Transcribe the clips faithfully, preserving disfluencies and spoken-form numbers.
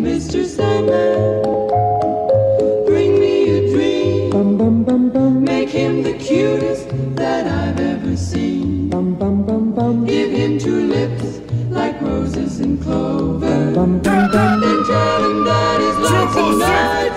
Mister Sandman, bring me a dream. Make him the cutest that I've ever seen. Give him two lips like roses and clover, and tell him that his life's a night.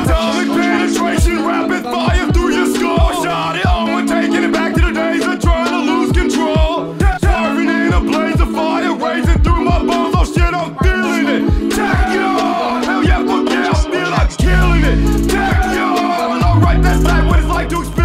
Atomic penetration, rapid fire through your skull. Shot it on, we're taking it back to the days of trying to lose control. Starving in a blaze of fire, racing through my bones. Oh shit, I'm feeling it. Take it on, hell yeah, fuck yeah, I'm still, I'm killing it. Take it on, alright, that's like what it's like to